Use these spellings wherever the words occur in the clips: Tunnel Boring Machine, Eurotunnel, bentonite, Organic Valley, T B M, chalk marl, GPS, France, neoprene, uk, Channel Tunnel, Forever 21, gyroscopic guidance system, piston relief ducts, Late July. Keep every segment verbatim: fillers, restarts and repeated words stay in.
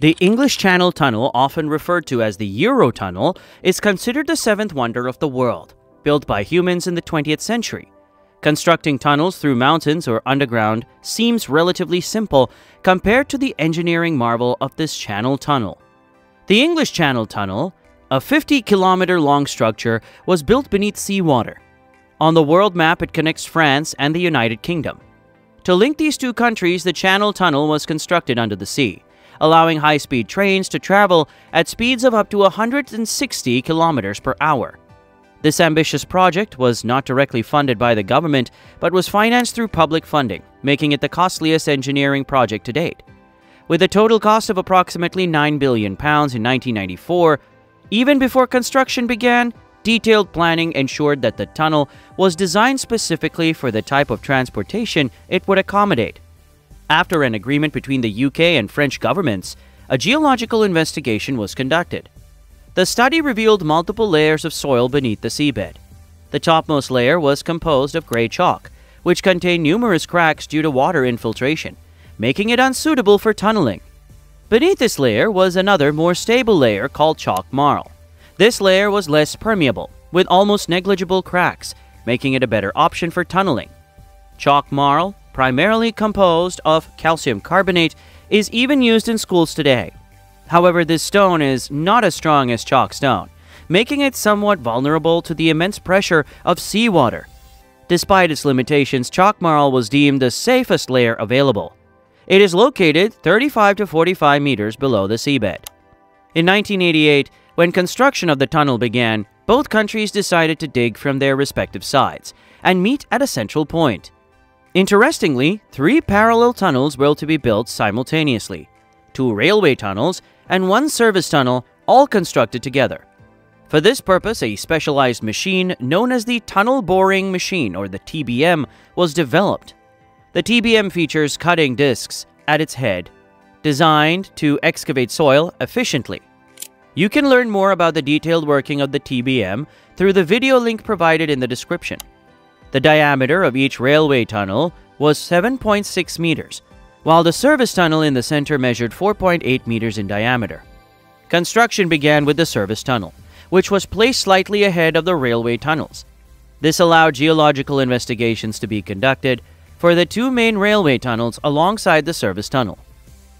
The English Channel Tunnel, often referred to as the Eurotunnel, is considered the seventh wonder of the world, built by humans in the twentieth century. Constructing tunnels through mountains or underground seems relatively simple compared to the engineering marvel of this Channel Tunnel. The English Channel Tunnel, a fifty kilometer long structure, was built beneath seawater. On the world map, it connects France and the United Kingdom. To link these two countries, the Channel Tunnel was constructed under the sea, allowing high-speed trains to travel at speeds of up to one hundred sixty kilometers per hour. This ambitious project was not directly funded by the government, but was financed through public funding, making it the costliest engineering project to date. With a total cost of approximately nine billion pounds in nineteen ninety-four, even before construction began, detailed planning ensured that the tunnel was designed specifically for the type of transportation it would accommodate. After an agreement between the U K and French governments, a geological investigation was conducted. The study revealed multiple layers of soil beneath the seabed. The topmost layer was composed of grey chalk, which contained numerous cracks due to water infiltration, making it unsuitable for tunneling. Beneath this layer was another, more stable layer called chalk marl. This layer was less permeable, with almost negligible cracks, making it a better option for tunneling. Chalk marl, primarily composed of calcium carbonate, is even used in schools today. However, this stone is not as strong as chalk stone, making it somewhat vulnerable to the immense pressure of seawater. Despite its limitations, chalk marl was deemed the safest layer available. It is located thirty-five to forty-five meters below the seabed. In nineteen eighty-eight, when construction of the tunnel began, both countries decided to dig from their respective sides and meet at a central point. Interestingly, three parallel tunnels were to be built simultaneously, two railway tunnels and one service tunnel, all constructed together. For this purpose, a specialized machine known as the Tunnel Boring Machine, or the T B M, was developed. The T B M features cutting discs at its head, designed to excavate soil efficiently. You can learn more about the detailed working of the T B M through the video link provided in the description. The diameter of each railway tunnel was seven point six meters, while the service tunnel in the center measured four point eight meters in diameter. Construction began with the service tunnel, which was placed slightly ahead of the railway tunnels. This allowed geological investigations to be conducted for the two main railway tunnels alongside the service tunnel.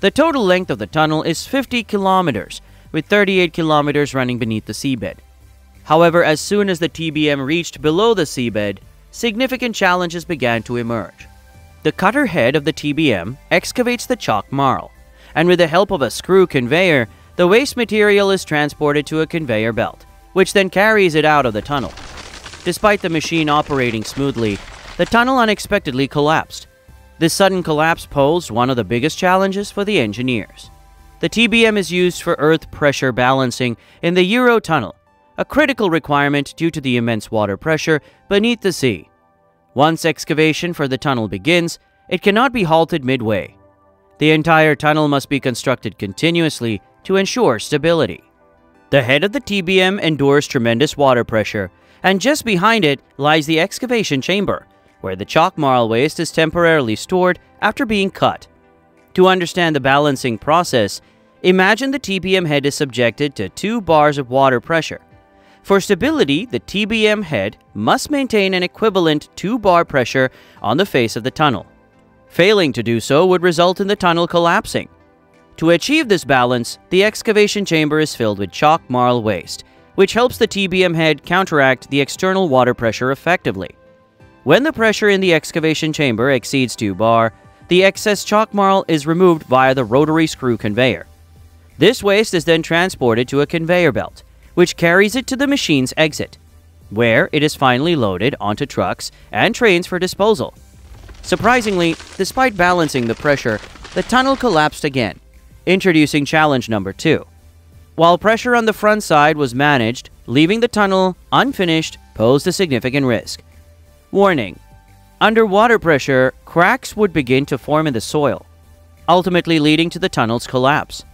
The total length of the tunnel is fifty kilometers, with thirty-eight kilometers running beneath the seabed. However, as soon as the T B M reached below the seabed, significant challenges began to emerge. The cutter head of the T B M excavates the chalk marl, and with the help of a screw conveyor, the waste material is transported to a conveyor belt, which then carries it out of the tunnel. Despite the machine operating smoothly, the tunnel unexpectedly collapsed. This sudden collapse posed one of the biggest challenges for the engineers. The T B M is used for earth pressure balancing in the Eurotunnel, a critical requirement due to the immense water pressure beneath the sea. Once excavation for the tunnel begins, it cannot be halted midway. The entire tunnel must be constructed continuously to ensure stability. The head of the T B M endures tremendous water pressure, and just behind it lies the excavation chamber, where the chalk marl waste is temporarily stored after being cut. To understand the balancing process, imagine the T B M head is subjected to two bars of water pressure. For stability, the T B M head must maintain an equivalent two bar pressure on the face of the tunnel. Failing to do so would result in the tunnel collapsing. To achieve this balance, the excavation chamber is filled with chalk marl waste, which helps the T B M head counteract the external water pressure effectively. When the pressure in the excavation chamber exceeds two bar, the excess chalk marl is removed via the rotary screw conveyor. This waste is then transported to a conveyor belt, which carries it to the machine's exit, where it is finally loaded onto trucks and trains for disposal. Surprisingly, despite balancing the pressure, the tunnel collapsed again, introducing challenge number two. While pressure on the front side was managed, leaving the tunnel unfinished posed a significant risk. Warning: under water pressure, cracks would begin to form in the soil, ultimately leading to the tunnel's collapse.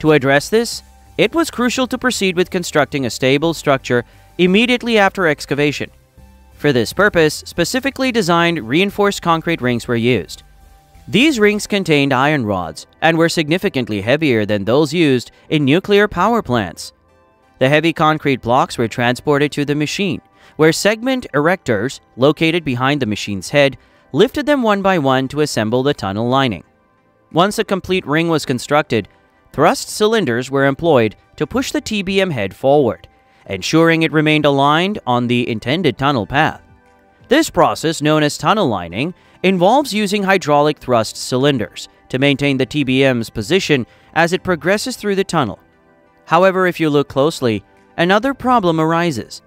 To address this, it was crucial to proceed with constructing a stable structure immediately after excavation. For this purpose, specifically designed reinforced concrete rings were used. These rings contained iron rods and were significantly heavier than those used in nuclear power plants. The heavy concrete blocks were transported to the machine, where segment erectors, located behind the machine's head, lifted them one by one to assemble the tunnel lining. Once a complete ring was constructed, thrust cylinders were employed to push the T B M head forward, ensuring it remained aligned on the intended tunnel path. This process, known as tunnel lining, involves using hydraulic thrust cylinders to maintain the T B M's position as it progresses through the tunnel. However, if you look closely, another problem arises.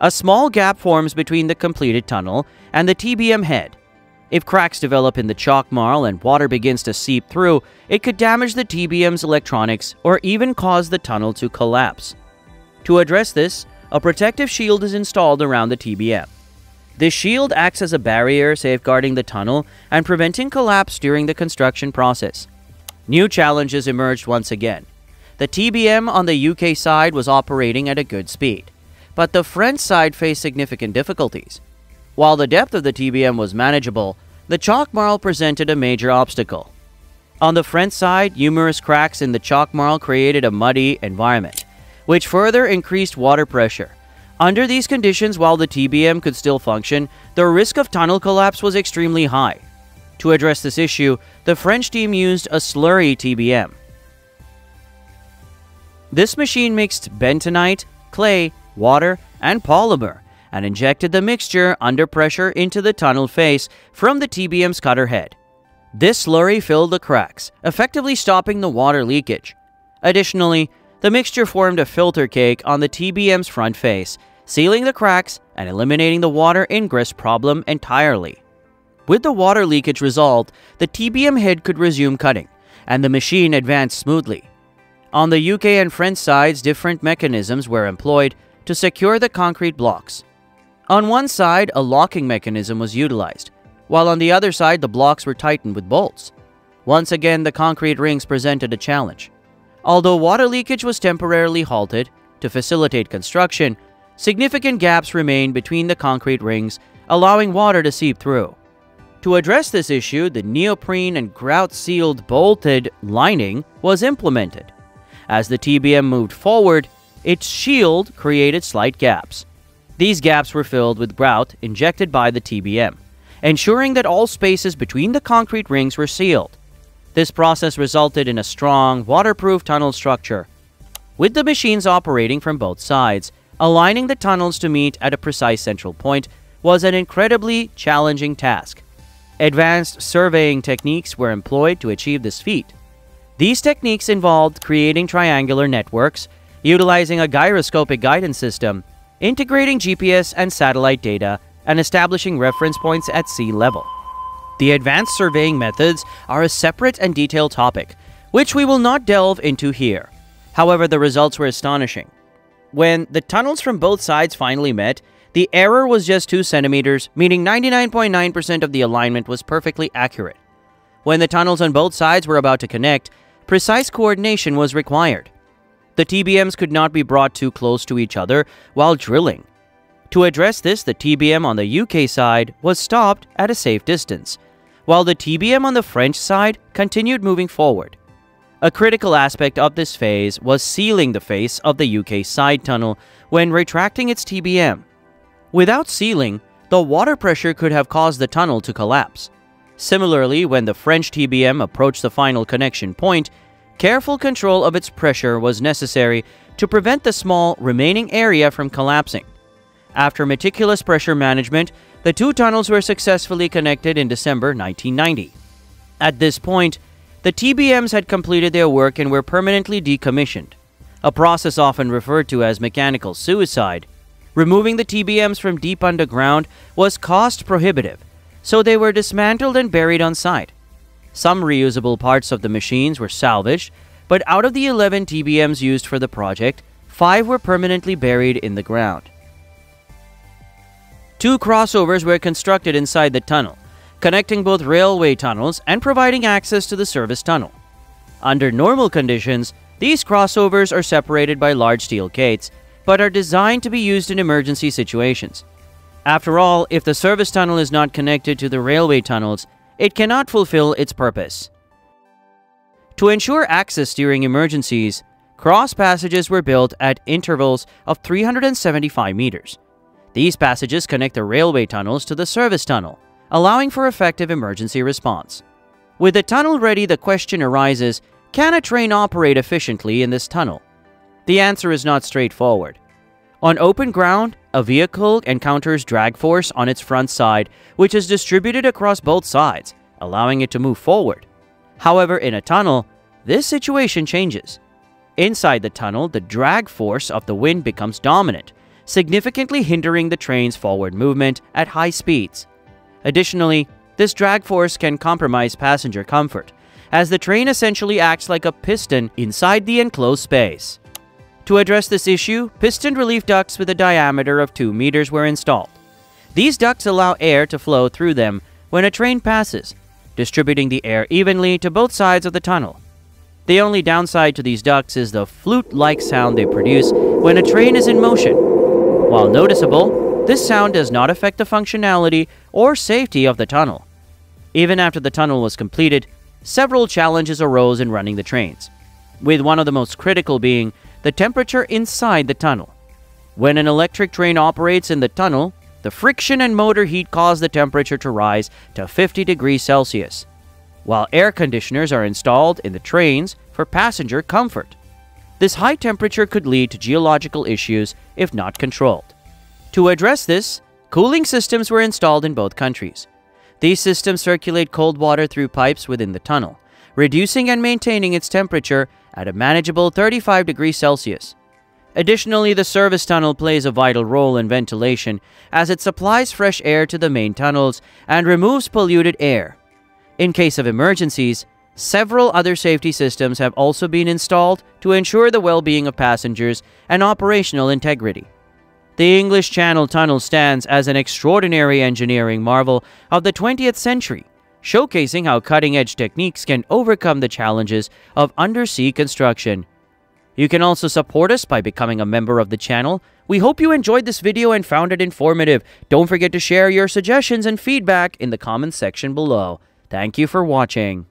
A small gap forms between the completed tunnel and the T B M head. If cracks develop in the chalk marl and water begins to seep through, it could damage the T B M's electronics or even cause the tunnel to collapse. To address this, a protective shield is installed around the T B M. This shield acts as a barrier safeguarding the tunnel and preventing collapse during the construction process. New challenges emerged once again. The T B M on the U K side was operating at a good speed, but the French side faced significant difficulties. While the depth of the T B M was manageable, the chalk marl presented a major obstacle. On the French side, numerous cracks in the chalk marl created a muddy environment, which further increased water pressure. Under these conditions, while the T B M could still function, the risk of tunnel collapse was extremely high. To address this issue, the French team used a slurry T B M. This machine mixed bentonite, clay, water, and polymer, and injected the mixture under pressure into the tunnel face from the T B M's cutter head. This slurry filled the cracks, effectively stopping the water leakage. Additionally, the mixture formed a filter cake on the T B M's front face, sealing the cracks and eliminating the water ingress problem entirely. With the water leakage resolved, the T B M head could resume cutting, and the machine advanced smoothly. On the U K and French sides, different mechanisms were employed to secure the concrete blocks. On one side, a locking mechanism was utilized, while on the other side, the blocks were tightened with bolts. Once again, the concrete rings presented a challenge. Although water leakage was temporarily halted to facilitate construction, significant gaps remained between the concrete rings, allowing water to seep through. To address this issue, the neoprene and grout-sealed bolted lining was implemented. As the T B M moved forward, its shield created slight gaps. These gaps were filled with grout injected by the T B M, ensuring that all spaces between the concrete rings were sealed. This process resulted in a strong, waterproof tunnel structure, with the machines operating from both sides. Aligning the tunnels to meet at a precise central point was an incredibly challenging task. Advanced surveying techniques were employed to achieve this feat. These techniques involved creating triangular networks, utilizing a gyroscopic guidance system, integrating G P S and satellite data, and establishing reference points at sea level. The advanced surveying methods are a separate and detailed topic, which we will not delve into here. However, the results were astonishing. When the tunnels from both sides finally met, the error was just two centimeters, meaning ninety-nine point nine percent of the alignment was perfectly accurate. When the tunnels on both sides were about to connect, precise coordination was required. The T B Ms could not be brought too close to each other while drilling. To address this, the T B M on the U K side was stopped at a safe distance, while the T B M on the French side continued moving forward. A critical aspect of this phase was sealing the face of the U K side tunnel when retracting its T B M. Without sealing, the water pressure could have caused the tunnel to collapse. Similarly, when the French T B M approached the final connection point, careful control of its pressure was necessary to prevent the small remaining area from collapsing. After meticulous pressure management, the two tunnels were successfully connected in December nineteen ninety. At this point, the T B Ms had completed their work and were permanently decommissioned, a process often referred to as mechanical suicide. Removing the T B Ms from deep underground was cost prohibitive, so they were dismantled and buried on site. Some reusable parts of the machines were salvaged, but out of the eleven T B Ms used for the project, five were permanently buried in the ground. Two crossovers were constructed inside the tunnel, connecting both railway tunnels and providing access to the service tunnel. Under normal conditions, these crossovers are separated by large steel gates, but are designed to be used in emergency situations. After all, if the service tunnel is not connected to the railway tunnels, it cannot fulfill its purpose. To ensure access during emergencies, cross passages were built at intervals of three hundred seventy-five meters. These passages connect the railway tunnels to the service tunnel, allowing for effective emergency response. With the tunnel ready, the question arises, can a train operate efficiently in this tunnel? The answer is not straightforward. On open ground, a vehicle encounters drag force on its front side, which is distributed across both sides, allowing it to move forward. However, in a tunnel, this situation changes. Inside the tunnel, the drag force of the wind becomes dominant, significantly hindering the train's forward movement at high speeds. Additionally, this drag force can compromise passenger comfort, as the train essentially acts like a piston inside the enclosed space. To address this issue, piston relief ducts with a diameter of two meters were installed. These ducts allow air to flow through them when a train passes, distributing the air evenly to both sides of the tunnel. The only downside to these ducts is the flute-like sound they produce when a train is in motion. While noticeable, this sound does not affect the functionality or safety of the tunnel. Even after the tunnel was completed, several challenges arose in running the trains, with one of the most critical being the temperature inside the tunnel. When an electric train operates in the tunnel, the friction and motor heat cause the temperature to rise to fifty degrees Celsius, while air conditioners are installed in the trains for passenger comfort. This high temperature could lead to geological issues if not controlled. To address this, cooling systems were installed in both countries. These systems circulate cold water through pipes within the tunnel, reducing and maintaining its temperature at a manageable thirty-five degrees Celsius. Additionally, the service tunnel plays a vital role in ventilation, as it supplies fresh air to the main tunnels and removes polluted air. In case of emergencies, several other safety systems have also been installed to ensure the well-being of passengers and operational integrity. The English Channel Tunnel stands as an extraordinary engineering marvel of the twentieth century, showcasing how cutting-edge techniques can overcome the challenges of undersea construction. You can also support us by becoming a member of the channel. We hope you enjoyed this video and found it informative. Don't forget to share your suggestions and feedback in the comments section below. Thank you for watching.